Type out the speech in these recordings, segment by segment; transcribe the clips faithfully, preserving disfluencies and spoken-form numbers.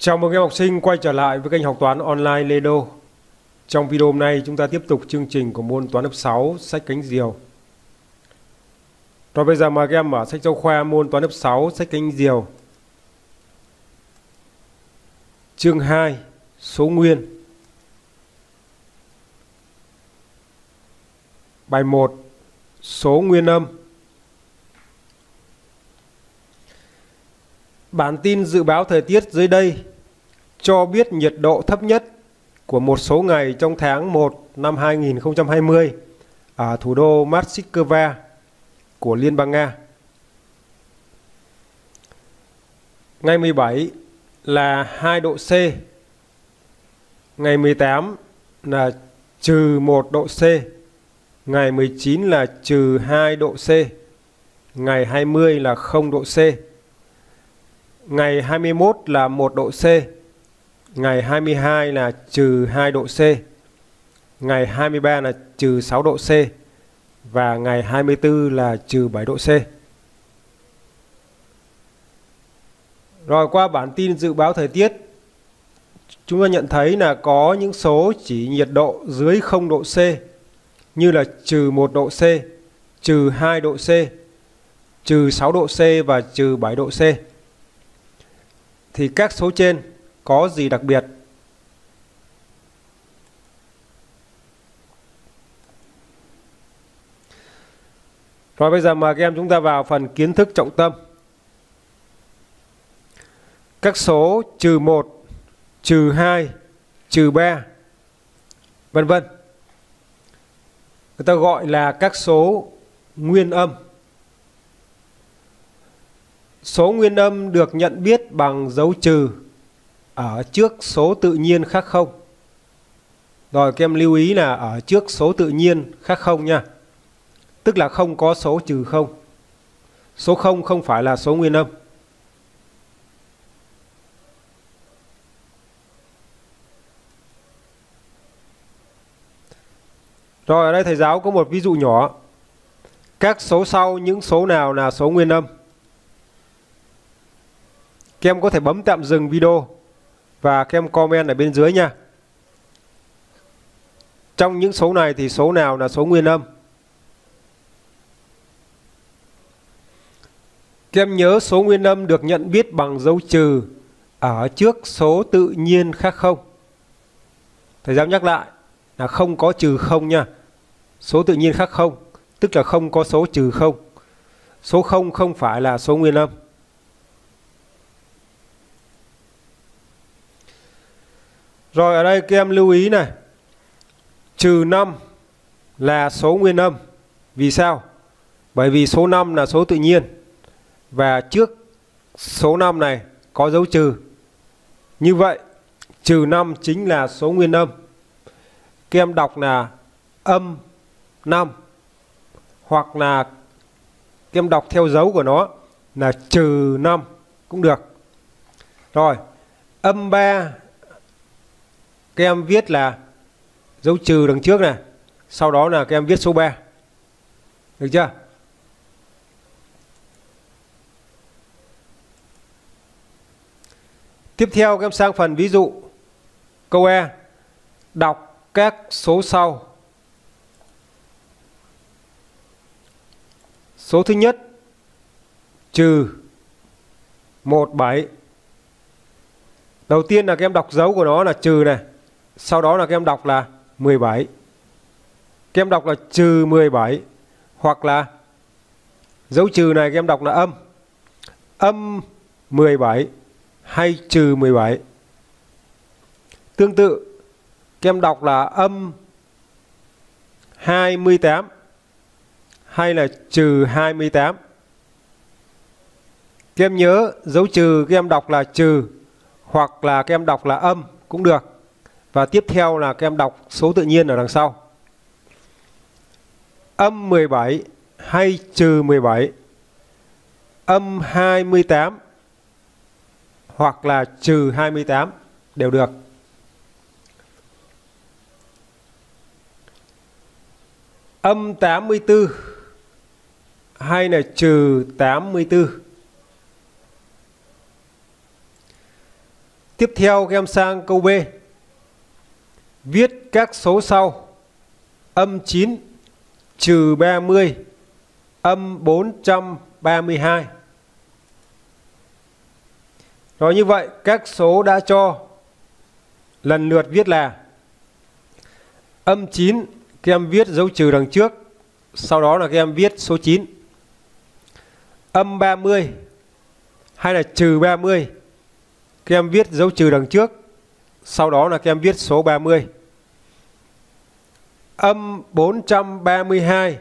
Chào mừng các học sinh quay trở lại với kênh Học Toán Online Lê Đô. Trong video hôm nay chúng ta tiếp tục chương trình của môn toán lớp sáu sách Cánh Diều. Rồi bây giờ mời các em mở sách giáo khoa môn toán lớp sáu sách Cánh Diều. Chương hai, số nguyên. Bài một, số nguyên âm. Bản tin dự báo thời tiết dưới đây cho biết nhiệt độ thấp nhất của một số ngày trong tháng một năm hai nghìn không trăm hai mươi ở thủ đô Moscow của Liên bang Nga. Ngày mười bảy là hai độ C, ngày mười tám là trừ một độ C, ngày mười chín là trừ hai độ C, ngày hai mươi là không độ C. Ngày hai mươi mốt là một độ C, ngày hai mươi hai là trừ hai độ C, ngày hai mươi ba là trừ sáu độ C và ngày hai mươi tư là trừ bảy độ C. Rồi qua bản tin dự báo thời tiết, chúng ta nhận thấy là có những số chỉ nhiệt độ dưới không độ C như là trừ một độ C, trừ hai độ C, trừ sáu độ C và trừ bảy độ C. Thì các số trên có gì đặc biệt? Rồi bây giờ mời các em chúng ta vào phần kiến thức trọng tâm. Các số trừ một, trừ hai, trừ ba, vân vân, người ta gọi là các số nguyên âm. Số nguyên âm được nhận biết bằng dấu trừ ở trước số tự nhiên khác không. Rồi các em lưu ý là ở trước số tự nhiên khác không nha. Tức là không có số trừ không. Số không không phải là số nguyên âm. Rồi ở đây thầy giáo có một ví dụ nhỏ. Các số sau những số nào là số nguyên âm? Các em có thể bấm tạm dừng video và các em comment ở bên dưới nha. Trong những số này thì số nào là số nguyên âm? Các em nhớ số nguyên âm được nhận biết bằng dấu trừ ở trước số tự nhiên khác không. Thầy giáo nhắc lại là không có trừ không nha. Số tự nhiên khác không, tức là không có số trừ không. Số không không phải là số nguyên âm. Rồi ở đây các em lưu ý này, trừ năm là số nguyên âm. Vì sao? Bởi vì số năm là số tự nhiên và trước số năm này có dấu trừ. Như vậy trừ năm chính là số nguyên âm. Các em đọc là âm năm, hoặc là các em đọc theo dấu của nó là trừ năm cũng được. Rồi âm ba, các em viết là dấu trừ đằng trước này, sau đó là các em viết số ba. Được chưa? Tiếp theo các em sang phần ví dụ. Câu E, đọc các số sau. Số thứ nhất, trừ một, bảy. Đầu tiên là các em đọc dấu của nó là trừ này. Sau đó là các em đọc là mười bảy. Các em đọc là trừ mười bảy. Hoặc là dấu trừ này các em đọc là âm. Âm mười bảy hay trừ mười bảy. Tương tự các em đọc là âm hai mươi tám hay là trừ hai mươi tám. Các em nhớ dấu trừ các em đọc là trừ hoặc là các em đọc là âm cũng được. Và tiếp theo là các em đọc số tự nhiên ở đằng sau. Âm mười bảy hay trừ mười bảy, âm hai mươi tám hoặc là trừ hai mươi tám đều được. Âm tám mươi tư hay là trừ tám mươi tư. Tiếp theo các em sang câu B. Viết các số sau: âm chín, trừ ba mươi, âm bốn trăm ba mươi hai. Rồi như vậy các số đã cho lần lượt viết là âm chín, các em viết dấu trừ đằng trước, sau đó là các em viết số chín. Âm ba mươi hay là trừ ba mươi, các em viết dấu trừ đằng trước, sau đó là các em viết số ba mươi. Âm bốn trăm ba mươi hai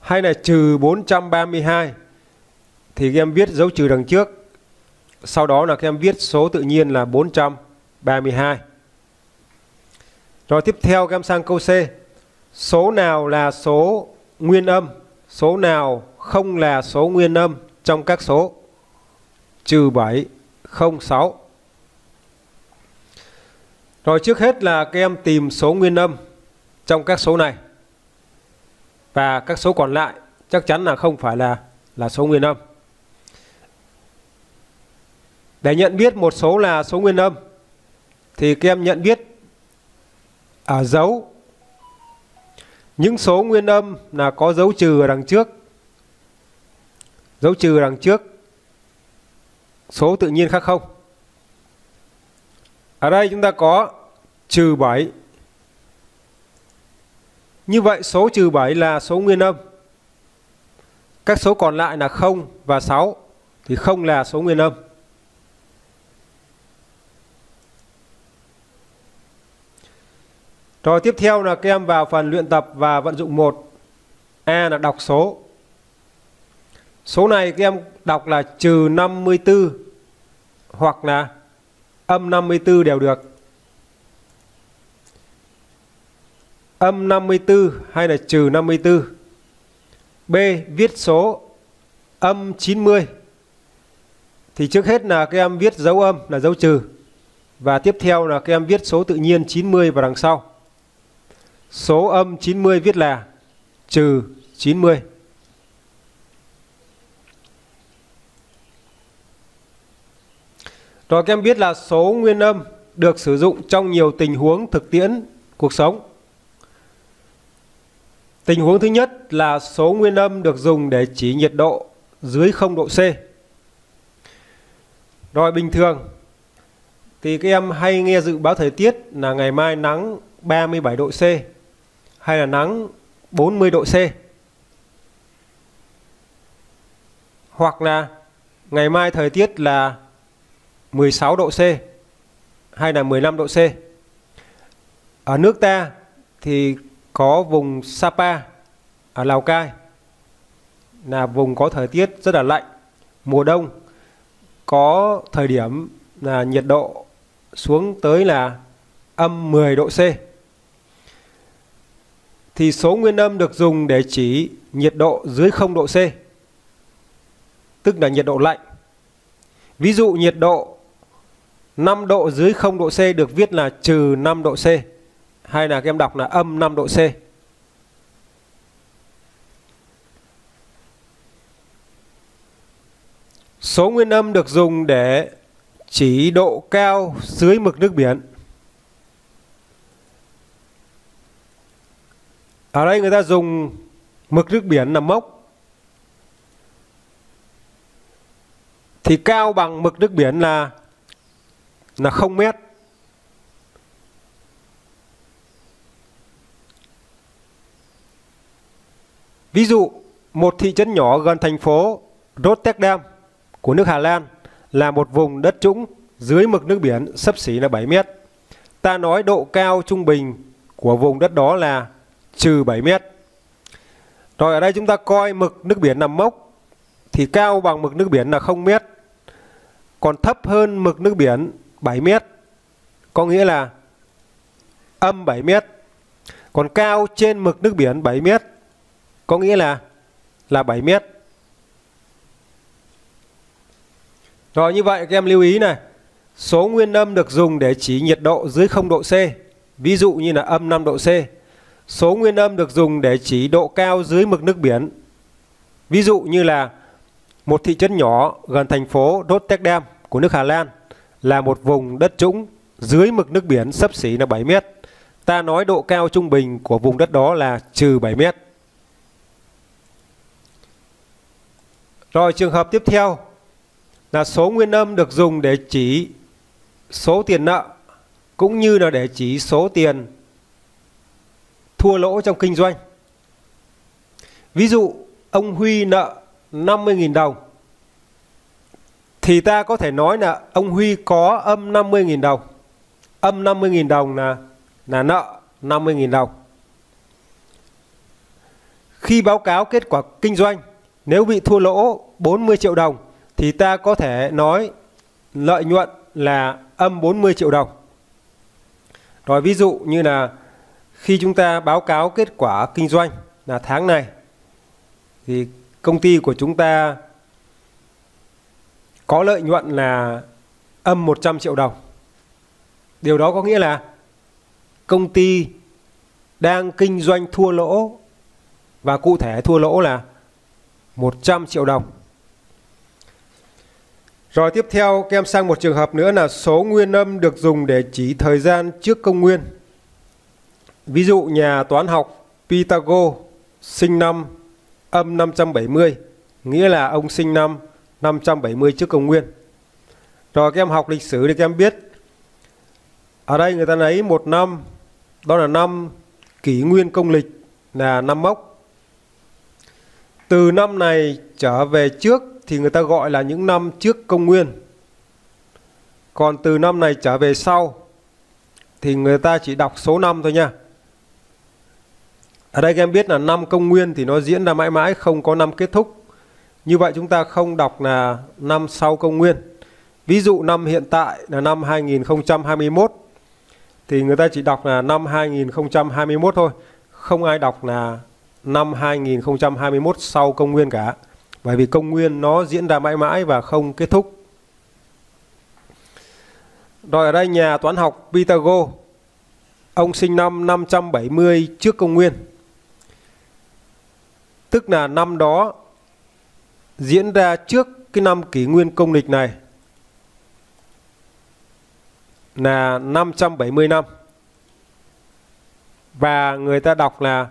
hay là trừ bốn trăm ba mươi hai thì các em viết dấu trừ đằng trước, sau đó là các em viết số tự nhiên là bốn trăm ba mươi hai. Rồi tiếp theo các em sang câu C. Số nào là số nguyên âm, số nào không là số nguyên âm trong các số trừ bảy, không, sáu. Rồi trước hết là các em tìm số nguyên âm trong các số này, và các số còn lại chắc chắn là không phải là là số nguyên âm. Để nhận biết một số là số nguyên âm thì các em nhận biết ở dấu. Những số nguyên âm là có dấu trừ ở đằng trước, dấu trừ đằng trước số tự nhiên khác không. Ở đây chúng ta có trừ bảy. Như vậy số trừ bảy là số nguyên âm. Các số còn lại là không và sáu thì không là số nguyên âm. Rồi tiếp theo là các em vào phần luyện tập và vận dụng một. A là đọc số. Số này các em đọc là trừ năm mươi tư hoặc là âm năm mươi tư đều được. Âm năm mươi tư hay là trừ năm mươi tư. B, viết số âm chín mươi. Thì trước hết là các em viết dấu âm là dấu trừ, và tiếp theo là các em viết số tự nhiên chín mươi vào đằng sau. Số âm chín mươi viết là trừ chín mươi. Rồi các em biết là số nguyên âm được sử dụng trong nhiều tình huống thực tiễn cuộc sống. Tình huống thứ nhất là số nguyên âm được dùng để chỉ nhiệt độ dưới không độ C. Rồi bình thường thì các em hay nghe dự báo thời tiết là ngày mai nắng ba mươi bảy độ C hay là nắng bốn mươi độ C, hoặc là ngày mai thời tiết là mười sáu độ C hay là mười lăm độ C. Ở nước ta thì có vùng Sapa ở Lào Cai là vùng có thời tiết rất là lạnh, mùa đông có thời điểm là nhiệt độ xuống tới là âm mười độ C. Thì số nguyên âm được dùng để chỉ nhiệt độ dưới không độ C, tức là nhiệt độ lạnh. Ví dụ nhiệt độ năm độ dưới không độ C được viết là trừ năm độ C, hay là các em đọc là âm năm độ C. Số nguyên âm được dùng để chỉ độ cao dưới mực nước biển. Ở đây người ta dùng mực nước biển là mốc. Thì cao bằng mực nước biển là là không mét. Ví dụ một thị trấn nhỏ gần thành phố Rotterdam của nước Hà Lan là một vùng đất trũng dưới mực nước biển xấp xỉ là bảy mét. Ta nói độ cao trung bình của vùng đất đó là trừ bảy mét. Rồi ở đây chúng ta coi mực nước biển nằm mốc, thì cao bằng mực nước biển là không mét, còn thấp hơn mực nước biển bảy mét, có nghĩa là âm bảy mét. Còn cao trên mực nước biển bảy mét, có nghĩa là là bảy mét. Rồi như vậy các em lưu ý này, số nguyên âm được dùng để chỉ nhiệt độ dưới không độ C, ví dụ như là âm năm độ C. Số nguyên âm được dùng để chỉ độ cao dưới mực nước biển, ví dụ như là một thị trấn nhỏ gần thành phố Rotterdam của nước Hà Lan là một vùng đất trũng dưới mực nước biển xấp xỉ là bảy mét. Ta nói độ cao trung bình của vùng đất đó là trừ bảy mét. Rồi trường hợp tiếp theo là số nguyên âm được dùng để chỉ số tiền nợ cũng như là để chỉ số tiền thua lỗ trong kinh doanh. Ví dụ ông Huy nợ năm mươi nghìn đồng thì ta có thể nói là ông Huy có âm năm mươi nghìn đồng. Âm năm mươi nghìn đồng là là nợ năm mươi nghìn đồng. Khi báo cáo kết quả kinh doanh, nếu bị thua lỗ bốn mươi triệu đồng thì ta có thể nói lợi nhuận là âm bốn mươi triệu đồng. Rồi ví dụ như là khi chúng ta báo cáo kết quả kinh doanh là tháng này thì công ty của chúng ta có lợi nhuận là âm một trăm triệu đồng. Điều đó có nghĩa là công ty đang kinh doanh thua lỗ, và cụ thể thua lỗ là một trăm triệu đồng. Rồi tiếp theo các em sang một trường hợp nữa là số nguyên âm được dùng để chỉ thời gian trước công nguyên. Ví dụ nhà toán học Pythagore sinh năm âm năm trăm bảy mươi, nghĩa là ông sinh năm năm trăm bảy mươi trước công nguyên. Rồi các em học lịch sử thì các em biết ở đây người ta lấy một năm, đó là năm kỷ nguyên công lịch là năm mốc. Từ năm này trở về trước thì người ta gọi là những năm trước công nguyên. Còn từ năm này trở về sau thì người ta chỉ đọc số năm thôi nha. Ở đây các em biết là năm công nguyên thì nó diễn ra mãi mãi, không có năm kết thúc. Như vậy chúng ta không đọc là năm sau công nguyên. Ví dụ năm hiện tại là năm hai nghìn không trăm hai mươi mốt thì người ta chỉ đọc là năm hai nghìn không trăm hai mươi mốt thôi. Không ai đọc là năm hai nghìn không trăm hai mươi mốt sau công nguyên cả. Bởi vì công nguyên nó diễn ra mãi mãi và không kết thúc. Rồi ở đây nhà toán học Pythagore, ông sinh năm năm trăm bảy mươi trước công nguyên. Tức là năm đó diễn ra trước cái năm kỷ nguyên công lịch này là năm trăm bảy mươi năm. Và người ta đọc là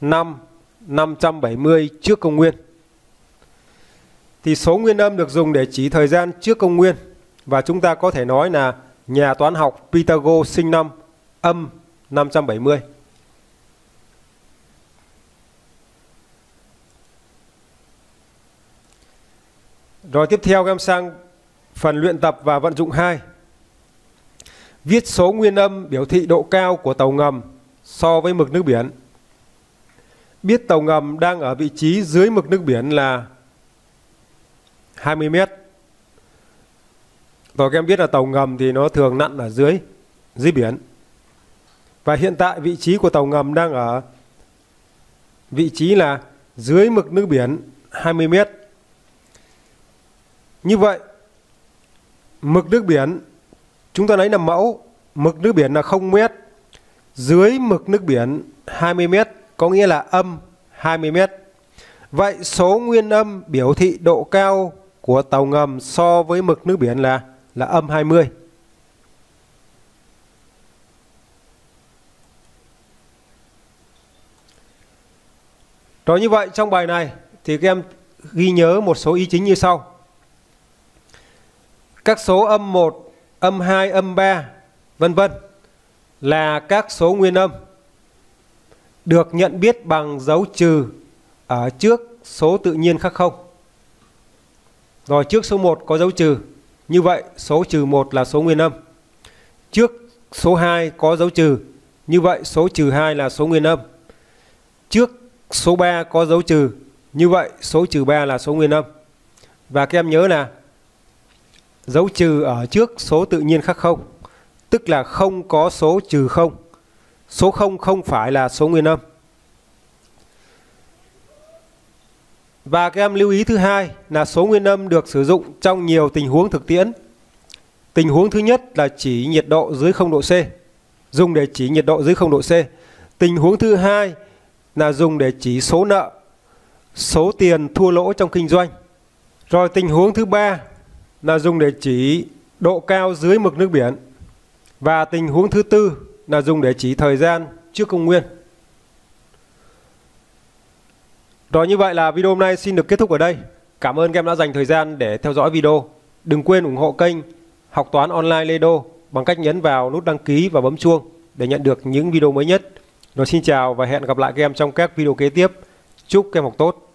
năm năm trăm bảy mươi trước công nguyên. Thì số nguyên âm được dùng để chỉ thời gian trước công nguyên, và chúng ta có thể nói là nhà toán học Pythagore sinh năm âm năm trăm bảy mươi. Rồi tiếp theo các em sang phần luyện tập và vận dụng hai. Viết số nguyên âm biểu thị độ cao của tàu ngầm so với mực nước biển. Biết tàu ngầm đang ở vị trí dưới mực nước biển là hai mươi mét. Rồi các em biết là tàu ngầm thì nó thường nặn ở dưới dưới biển. Và hiện tại vị trí của tàu ngầm đang ở vị trí là dưới mực nước biển hai mươi mét. Như vậy mực nước biển chúng ta lấy làm mẫu, mực nước biển là không mét, dưới mực nước biển hai mươi mét, có nghĩa là âm hai mươi mét. Vậy số nguyên âm biểu thị độ cao của tàu ngầm so với mực nước biển là là âm hai mươi. Rồi như vậy trong bài này thì các em ghi nhớ một số ý chính như sau. Các số âm một, âm hai, âm ba, vân vân là các số nguyên âm được nhận biết bằng dấu trừ ở trước số tự nhiên khác không. Rồi trước số một có dấu trừ, như vậy số trừ một là số nguyên âm. Trước số hai có dấu trừ, như vậy số trừ hai là số nguyên âm. Trước số ba có dấu trừ, như vậy số trừ ba là số nguyên âm. Và các em nhớ là dấu trừ ở trước số tự nhiên khác không, tức là không có số trừ không. Số không không phải là số nguyên âm. Và các em lưu ý thứ hai là số nguyên âm được sử dụng trong nhiều tình huống thực tiễn. Tình huống thứ nhất là chỉ nhiệt độ dưới không độ C, dùng để chỉ nhiệt độ dưới không độ C. Tình huống thứ hai là dùng để chỉ số nợ, số tiền thua lỗ trong kinh doanh. Rồi tình huống thứ ba là dùng để chỉ độ cao dưới mực nước biển. Và tình huống thứ tư là dùng để chỉ thời gian trước công nguyên. Rồi, như vậy là video hôm nay xin được kết thúc ở đây. Cảm ơn các em đã dành thời gian để theo dõi video. Đừng quên ủng hộ kênh Học Toán Online Lê Đô bằng cách nhấn vào nút đăng ký và bấm chuông để nhận được những video mới nhất. Rồi, xin chào và hẹn gặp lại các em trong các video kế tiếp. Chúc các em học tốt.